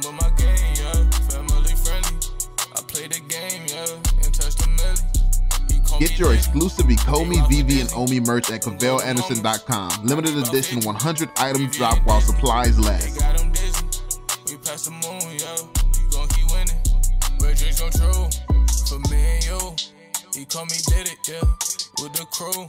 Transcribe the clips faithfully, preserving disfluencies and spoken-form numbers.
down with my game, yeah. Family friendly. I play the game, yeah. And touch the milli. Get your exclusive Ecomi, VeVe, and Omi merch at Cavell Anderson dot com. Limited edition, one hundred items drop while supplies last. We past the moon, yo. You gon' keep winning. Red drinks gon' true. For me and you. Ecomi did it, yeah. With the crew.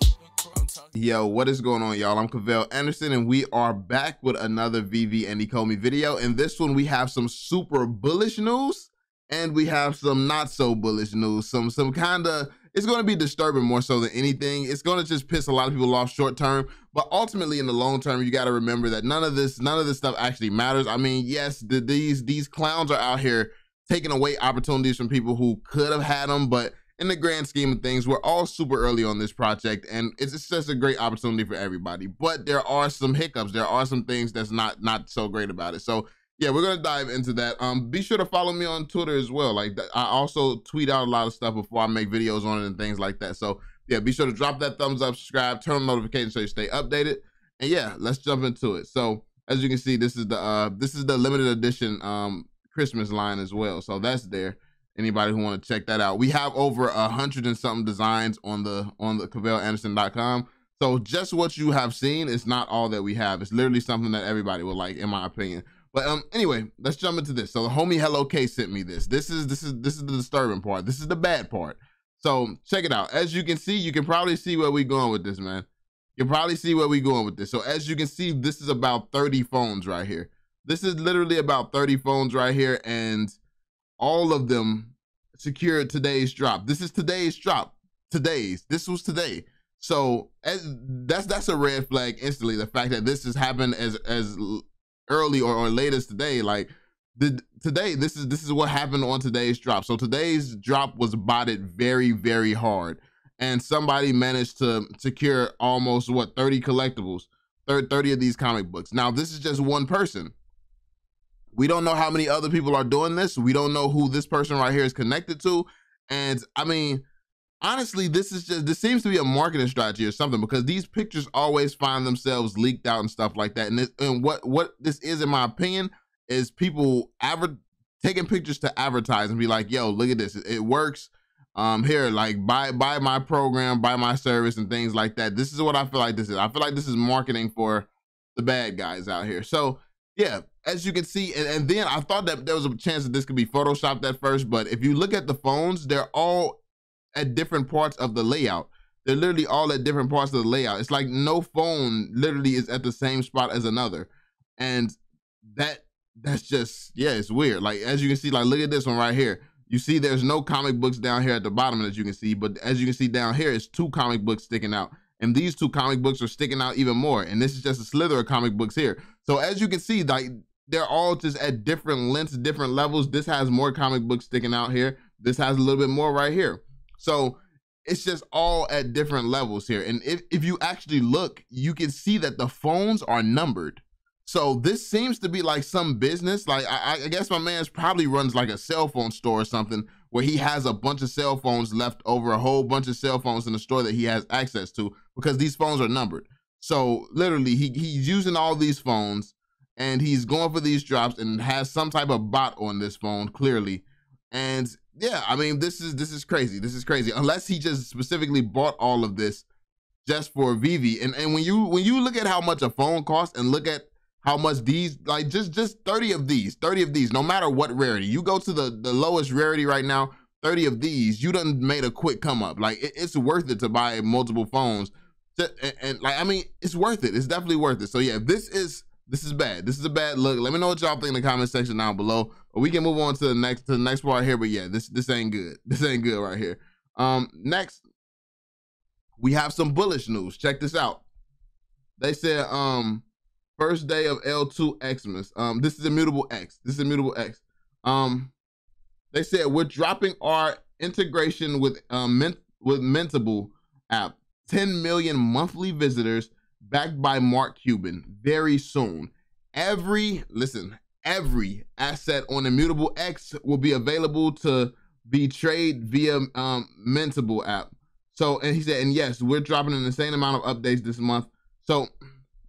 Yo, what is going on, y'all? I'm Cavell Anderson, and we are back with another VeVe and Ecomi video. In this one, we have some super bullish news, and we have some not so bullish news. Some some kind of, it's going to be disturbing more so than anything. It's going to just piss a lot of people off short term, but ultimately in the long term, you got to remember that none of this, none of this stuff actually matters. I mean, yes, the, these these clowns are out here taking away opportunities from people who could have had them, but in the grand scheme of things, we're all super early on this project, and it's just a great opportunity for everybody. But there are some hiccups. There are some things that's not not so great about it. So yeah, we're gonna dive into that. Um, be sure to follow me on Twitter as well. Like, I also tweet out a lot of stuff before I make videos on it and things like that. So yeah, be sure to drop that thumbs up, subscribe, turn on notifications so you stay updated. And yeah, let's jump into it. So as you can see, this is the uh, this is the limited edition um Christmas line as well. So that's there. Anybody who want to check that out, we have over a hundred and something designs on the on the Cavell Anderson dot com. So just what you have seen is not all that we have. It's literally something that everybody would like, in my opinion. But um, anyway, let's jump into this. So the homie Hello K sent me this. This is this is this is the disturbing part. This is the bad part. So check it out. As you can see, you can probably see where we're going with this, man. You can probably see where we're going with this. So as you can see, this is about thirty phones right here. This is literally about thirty phones right here, and all of them secured today's drop. This is today's drop. Today's. This was today. So as, that's that's a red flag instantly. The fact that this has happened as as early or, or late as today, like the, today, this is this is what happened on today's drop. So today's drop was botted very very hard, and somebody managed to secure almost what thirty collectibles, thirty of these comic books. Now this is just one person. We don't know how many other people are doing this. We don't know who this person right here is connected to. And I mean, honestly, this is just, this seems to be a marketing strategy or something, because these pictures always find themselves leaked out and stuff like that. And, this, and what, what this is, in my opinion, is people adver taking pictures to advertise and be like, yo, look at this. It, it works. Um, here, like buy, buy my program, buy my service and things like that. This is what I feel like this is. I feel like this is marketing for the bad guys out here. So yeah, as you can see, and, and then I thought that there was a chance that this could be Photoshopped at first, but if you look at the phones, they're all at different parts of the layout. They're literally all at different parts of the layout. It's like no phone literally is at the same spot as another. And that that's just, yeah, it's weird. Like, as you can see, like, look at this one right here. You see there's no comic books down here at the bottom, as you can see, but as you can see down here, it's two comic books sticking out. And these two comic books are sticking out even more. And this is just a slither of comic books here. So as you can see, like they're all just at different lengths, different levels. This has more comic books sticking out here. This has a little bit more right here. So it's just all at different levels here. And if, if you actually look, you can see that the phones are numbered. So this seems to be like some business. Like I, I guess my man's probably runs like a cell phone store or something, where he has a bunch of cell phones left over, a whole bunch of cell phones in the store that he has access to, because these phones are numbered. So literally he, he's using all these phones and he's going for these drops and has some type of bot on this phone clearly. And yeah, I mean, this is, this is crazy. This is crazy. Unless he just specifically bought all of this just for VeVe. And, and when you, when you look at how much a phone costs and look at how much these, like just just thirty of these, thirty of these, no matter what rarity. You go to the, the lowest rarity right now, thirty of these, you done made a quick come up. Like it, it's worth it to buy multiple phones. To, and, and like, I mean, it's worth it. It's definitely worth it. So yeah, this is, this is bad. This is a bad look. Let me know what y'all think in the comment section down below. But we can move on to the next, to the next part here. But yeah, this, this ain't good. This ain't good right here. Um, next, we have some bullish news. Check this out. They said, um, first day of L two Xmas. Um, this is Immutable X. This is Immutable X. Um, they said we're dropping our integration with um Mint with Mintable app. ten million monthly visitors, backed by Mark Cuban. Very soon, every listen, every asset on Immutable X will be available to be traded via um Mintable app. So, and he said, and yes, we're dropping an insane amount of updates this month. So,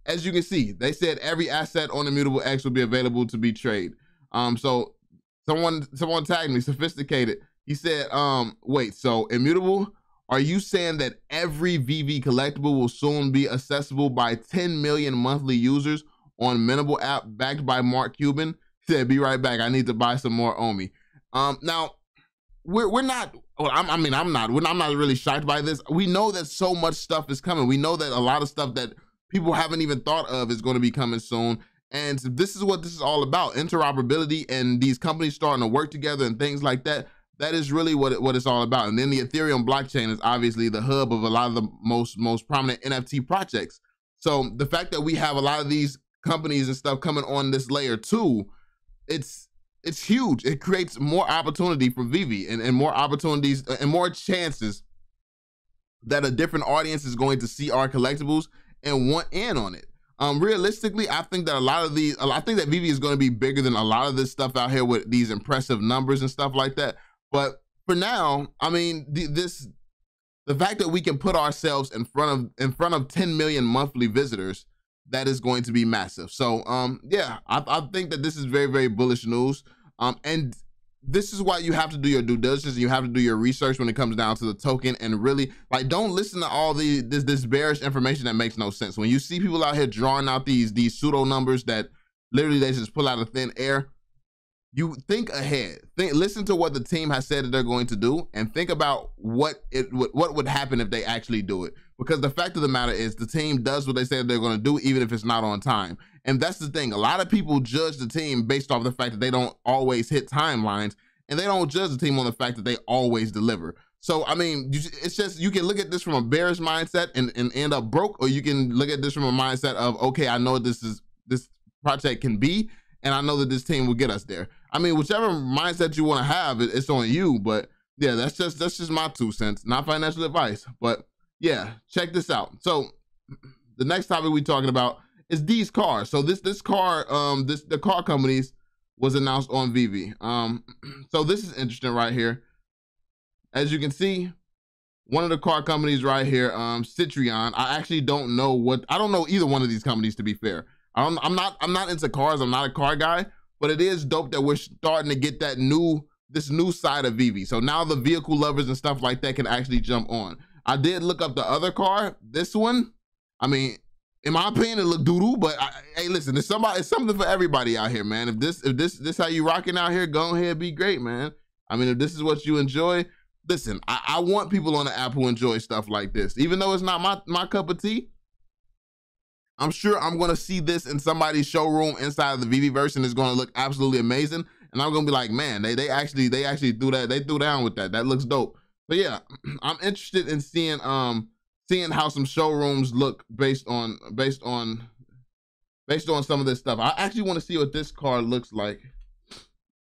as you can see, they said every asset on Immutable X will be available to be traded. Um, so someone someone tagged me, sophisticated. He said, um, wait, so Immutable, are you saying that every VeVe collectible will soon be accessible by ten million monthly users on Mintable app backed by Mark Cuban? He said, be right back. I need to buy some more Omi. Um, now, we're, we're not, well, I'm, I mean, I'm not, we're not, I'm not really shocked by this. We know that so much stuff is coming. We know that a lot of stuff that people haven't even thought of is going to be coming soon. And this is what this is all about, interoperability and these companies starting to work together and things like that. That is really what it, what it's all about. And then the Ethereum blockchain is obviously the hub of a lot of the most most prominent N F T projects. So the fact that we have a lot of these companies and stuff coming on this layer too, it's it's huge. It creates more opportunity for VeVe and, and more opportunities and more chances that a different audience is going to see our collectibles and want in on it. Um, realistically, I think that a lot of these, I think that VeVe is going to be bigger than a lot of this stuff out here with these impressive numbers and stuff like that. But for now, I mean, th this, the fact that we can put ourselves in front of in front of ten million monthly visitors, that is going to be massive. So, um, yeah, I, I think that this is very, very bullish news. Um, and this is why you have to do your due diligence. You have to do your research when it comes down to the token, and really, like, don't listen to all the this this bearish information that makes no sense. When you see people out here drawing out these these pseudo numbers that literally they just pull out of thin air, you think ahead. Think, listen to what the team has said that they're going to do, and think about what it what, what would happen if they actually do it. Because the fact of the matter is, the team does what they said they're going to do, even if it's not on time. And that's the thing. A lot of people judge the team based off the fact that they don't always hit timelines, and they don't judge the team on the fact that they always deliver. So, I mean, you, it's just, you can look at this from a bearish mindset and, and end up broke, or you can look at this from a mindset of, okay, I know this is this project can be, and I know that this team will get us there. I mean, whichever mindset you want to have, it's on you. But yeah, that's just that's just my two cents, not financial advice. But yeah, check this out. So the next topic we're talking about is these cars. So this this car, um, this the car companies was announced on VeVe. Um, so this is interesting right here. As you can see, one of the car companies right here, um, Citroën. I actually don't know what I don't know either one of these companies, to be fair. I'm, I'm not I'm not into cars. I'm not a car guy. But it is dope that we're starting to get that new, this new side of VeVe. So now the vehicle lovers and stuff like that can actually jump on. I did look up the other car. This one, I mean, in my opinion, it looked doo-doo, but I, hey, listen, it's somebody, it's something for everybody out here, man. If this, if this, this how you rocking out here, go ahead, be great, man. I mean, if this is what you enjoy, listen, I, I want people on the app who enjoy stuff like this, even though it's not my, my cup of tea. I'm sure I'm going to see this in somebody's showroom inside of the VeVeverse, and it's going to look absolutely amazing. And I'm going to be like, man, they, they actually, they actually do that. They threw down with that. That looks dope. But yeah, I'm interested in seeing, um, seeing how some showrooms look based on, based on, based on some of this stuff. I actually want to see what this car looks like.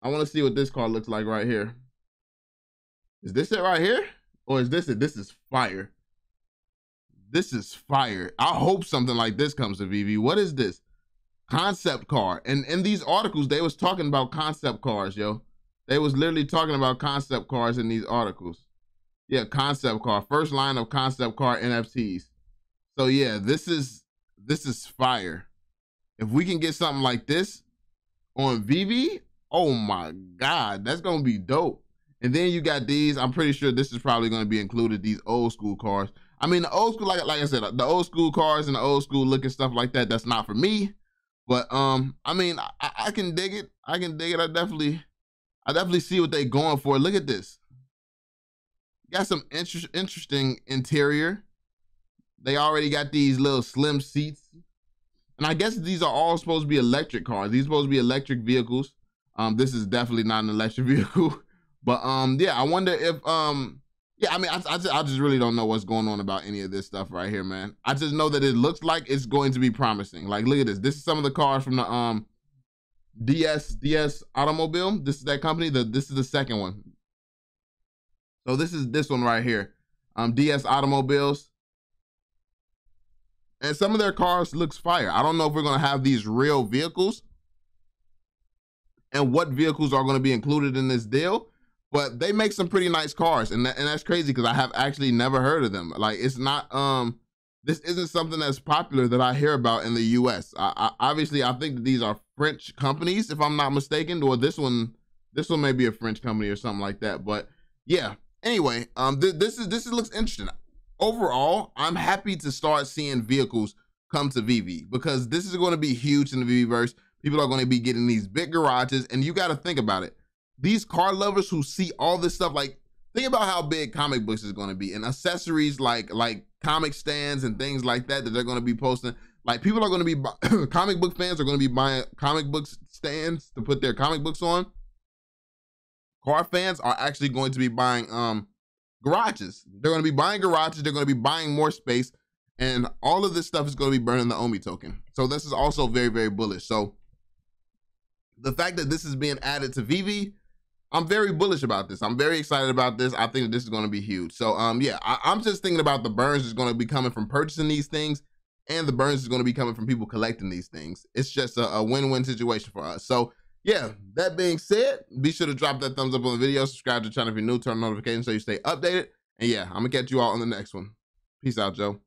I want to see what this car looks like right here. Is this it right here? Or is this it? This is fire. This is fire. I hope something like this comes to VeVe. What is this? Concept car. And in these articles, they was talking about concept cars, yo. They was literally talking about concept cars in these articles. Yeah, concept car. First line of concept car N F Ts. So yeah, this is this is fire. If we can get something like this on VeVe, oh my God, that's gonna be dope. And then you got these. I'm pretty sure this is probably gonna be included, these old school cars. I mean, the old school, like, like I said, the old school cars and the old school looking stuff like that, that's not for me. But, um, I mean, I, I can dig it. I can dig it. I definitely, I definitely see what they're going for. Look at this. Got some inter interesting interior. They already got these little slim seats. And I guess these are all supposed to be electric cars. These are supposed to be electric vehicles. Um, this is definitely not an electric vehicle. But, um, yeah, I wonder if... um. Yeah, I mean, I, I, just, I just really don't know what's going on about any of this stuff right here, man. I just know that it looks like it's going to be promising. Like, look at this. This is some of the cars from the um, D S D S Automobile. This is that company. The, this is the second one. So this is this one right here, um, D S Automobiles. And some of their cars looks fire. I don't know if we're going to have these real vehicles and what vehicles are going to be included in this deal. But they make some pretty nice cars, and that, and that's crazy because I have actually never heard of them. Like, it's not, um, this isn't something that's popular that I hear about in the U S. I, I, obviously, I think that these are French companies, if I'm not mistaken, or this one, this one may be a French company or something like that. But yeah, anyway, um, th this is this is, looks interesting. Overall, I'm happy to start seeing vehicles come to VeVe, because this is going to be huge in the VeVeverse. People are going to be getting these big garages, and you got to think about it. These car lovers who see all this stuff, like, think about how big comic books is going to be, and accessories like like comic stands and things like that that they're going to be posting. Like, people are going to be, comic book fans are going to be buying comic book stands to put their comic books on. Car fans are actually going to be buying um, garages. They're going to be buying garages. They're going to be buying more space. And all of this stuff is going to be burning the Omi token. So this is also very, very bullish. So the fact that this is being added to VeVe, I'm very bullish about this. I'm very excited about this. I think that this is going to be huge. So um, yeah, I, I'm just thinking about the burns is going to be coming from purchasing these things, and the burns is going to be coming from people collecting these things. It's just a win-win situation for us. So yeah, that being said, be sure to drop that thumbs up on the video, subscribe to the channel if you're new, turn on notifications so you stay updated. And yeah, I'm gonna catch you all on the next one. Peace out, Joe.